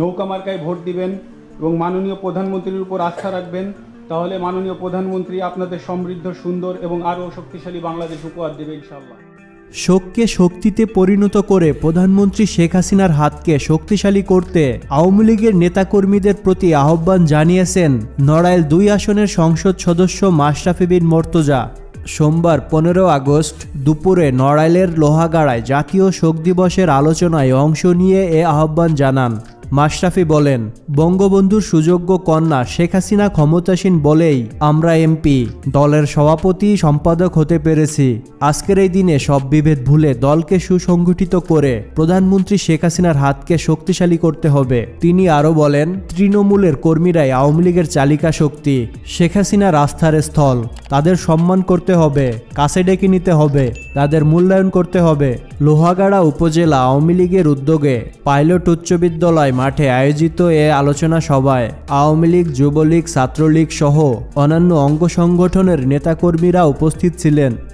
নৌকা মার্কায় ভোট দিবেন এবং মাননীয় প্রধানমন্ত্রীর উপর আস্থা রাখবেন, তাহলে মাননীয় প্রধানমন্ত্রী আপনাদের সমৃদ্ধ, সুন্দর এবং আরও শক্তিশালী বাংলাদেশ উপহার দেবে ইনশাআল্লাহ। শোককে শক্তিতে পরিণত করে প্রধানমন্ত্রী শেখ হাসিনার হাতকে শক্তিশালী করতে আওয়ামী লীগের নেতাকর্মীদের প্রতি আহ্বান জানিয়েছেন নড়াইল ২ আসনের সংসদ সদস্য মাশরাফী বিন মোর্ত্তজা। সোমবার 15 আগস্ট দুপুরে নড়াইলের লোহাগড়ায় জাতীয় শোক দিবসের আলোচনায় অংশ নিয়ে এ আহ্বান জানান। মাশরাফী বলেন, বঙ্গবন্ধুর সুযোগ্য কন্যা শেখ হাসিনা ক্ষমতাসীন বলেই আমরা এমপি, দলের সভাপতি, সম্পাদক হতে পেরেছি। আজকের এই দিনে সব বিভেদ ভুলে দলকে সুসংগঠিত করে প্রধানমন্ত্রী শেখ হাসিনার হাতকে শক্তিশালী করতে হবে। তিনি আরও বলেন, তৃণমূলের কর্মীরাই আওয়ামী লীগের চালিকা শক্তি, শেখ হাসিনার আস্থার স্থল। তাদের সম্মান করতে হবে, কাছে ডেকে নিতে হবে, তাদের মূল্যায়ন করতে হবে। লোহাগাড়া উপজেলা আওয়ামী লীগের উদ্যোগে পাইলট উচ্চ বিদ্যালয় মাঠে আয়োজিত এ আলোচনা সভায় আওয়ামী লীগ, যুবলীগ, ছাত্রলীগ সহ অন্যান্য অঙ্গ সংগঠনের নেতাকর্মীরা উপস্থিত ছিলেন।